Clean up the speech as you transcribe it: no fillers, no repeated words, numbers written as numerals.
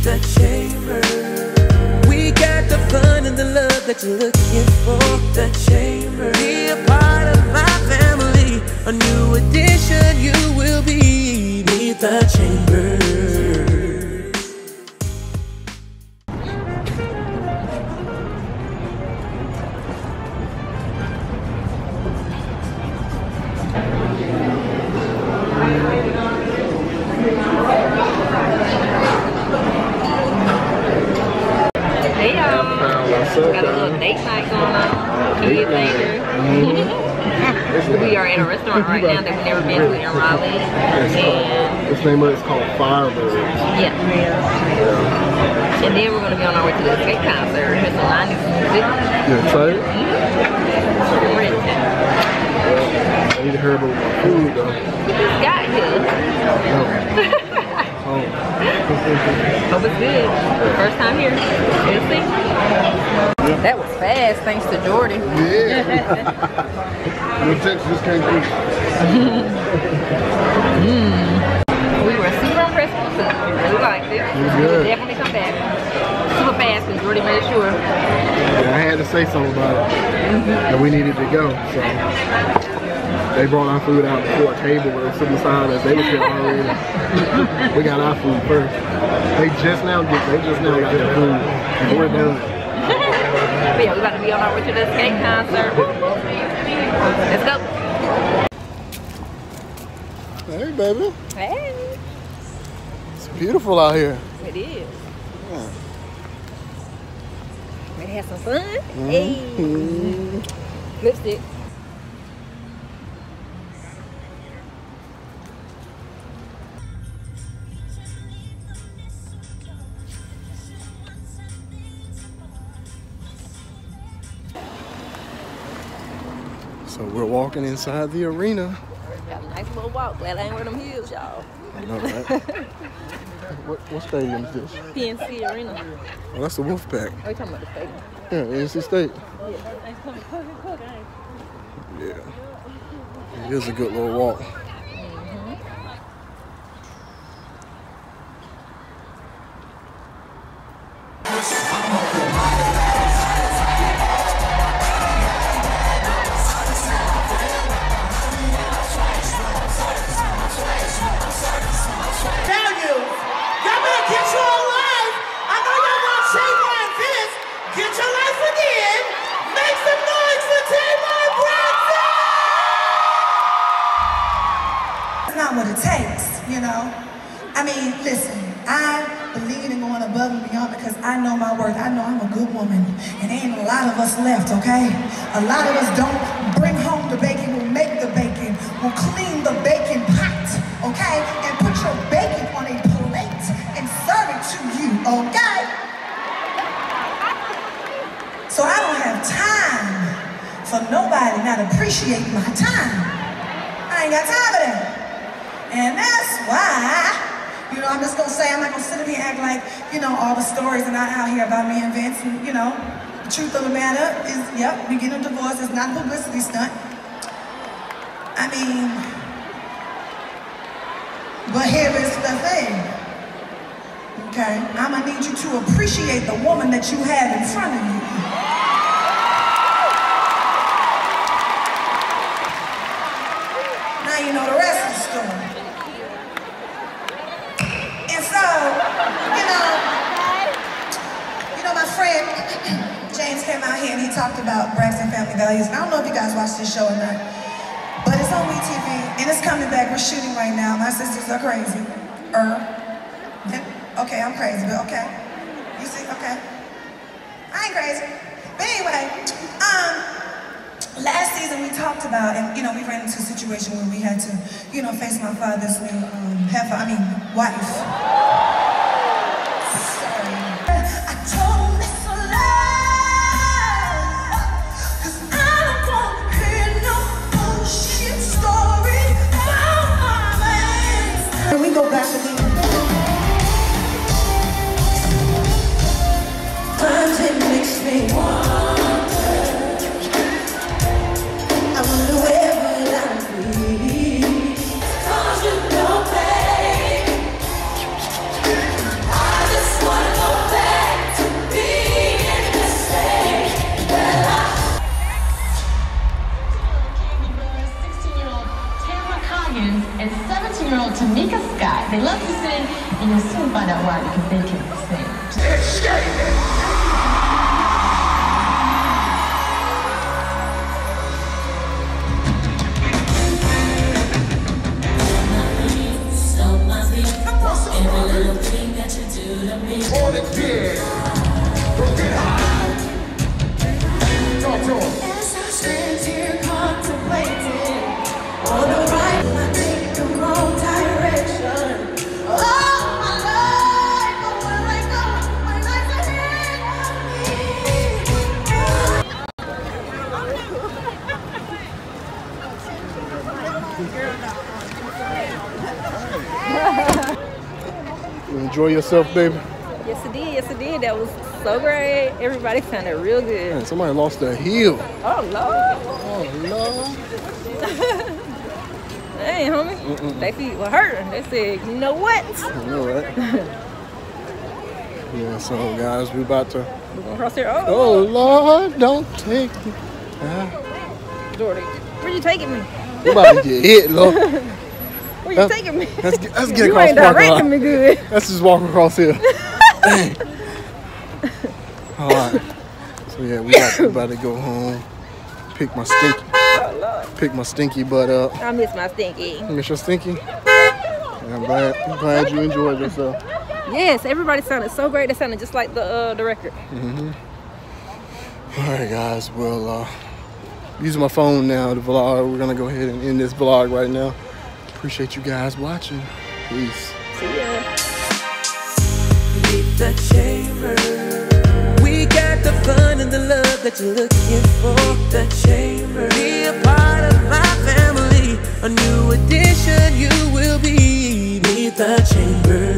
Meet the Chambers. We got the fun and the love that you're looking for. Meet the Chambers. Be a part of my family. A new addition you will be. Meet the Chambers. Hey y'all, got a little date night going on. Kids later. We are in a restaurant right now that we've never been to in Raleigh. This name of it's called Firebirds. Yeah. And then we're going to be on our way to the Xscape concert. There's a line of music. You're excited? Mm-hmm. We're in town. I need to hear about my food though. Got you. Oh. Hope it's good. First time here. We'll see. That was fast, thanks to Jordy. Yeah. Your text just came through. We were super impressed with the food. We really liked it. We'll definitely come back. Super fast, because Jordy made sure. Yeah, I had to say something about it. And we needed to go. So. They brought our food out before a table where they sit beside us. They were here already. We got our food first. They just now got their food. And we're done. But yeah, we're about to be on our way to the Xscape concert. Let's go. Hey, baby. Hey. It's beautiful out here. It is. Yeah. Ready to have some fun? Mm-hmm. Hey. Mm-hmm. Lipstick. So we're walking inside the arena. Got a nice little walk. Glad I ain't wear them heels, y'all. I know, right? what stadium is this? PNC Arena. Oh, that's the Wolfpack. Are you talking about the stadium? Yeah, NC State. Yeah. It is a good little walk. What it takes, you know. I mean, listen, I believe in going above and beyond because I know my worth. I know I'm a good woman, and ain't a lot of us left, okay? A lot of us don't bring home the bacon. We'll make the bacon. We'll clean the bacon pot, okay? And put your bacon on a plate and serve it to you, okay? So I don't have time for nobody not appreciate my time. I ain't got time for that. And that's why, you know, I'm just going to say, I'm not going to sit up here and act like, you know, all the stories are not out here about me and Vince. And, you know, the truth of the matter is, yep, we get a divorce. It's not a publicity stunt. I mean, but here is the thing, okay? I'm going to need you to appreciate the woman that you have in front of you. Now you know the rest of the story. James came out here and he talked about Braxton Family Values. And I don't know if you guys watch this show or not, but it's on WeTV and it's coming back. We're shooting right now. My sisters are crazy. Okay, I'm crazy, but okay. You see, okay. I ain't crazy. But anyway, last season we talked about, and you know, we ran into a situation where we had to, you know, face my father's new wife. I attention, and you'll soon find out why, because they can sing. Xscape! Enjoy yourself, baby. Yes, it did. Yes, it did. That was so great. Everybody sounded real good. Man, somebody lost their heel. Oh, Lord. Oh, Lord. Hey, homie. They feet were hurting. They said, you know what? You know what? Yeah, so, guys, we about to... cross here. Oh, oh Lord, don't take me. Jordy, where you taking me? You about to get hit, Lord. Where you taking me? Let's get across the parking lot. Me good. Let's just walk across here. Alright. So yeah, we about to go home. Pick my stinky. Oh, Lord. Pick my stinky butt up. I miss my stinky. You miss your stinky? I'm glad you enjoyed yourself. Yes, everybody sounded so great. They sounded just like the record. Alright guys, well using my phone now to vlog. We're gonna go ahead and end this vlog right now. Appreciate you guys watching. Peace. See ya. Meet the Chambers. We got the fun and the love that you're looking for. Meet the Chambers. Be a part of my family. A new addition you will be. Meet the Chambers.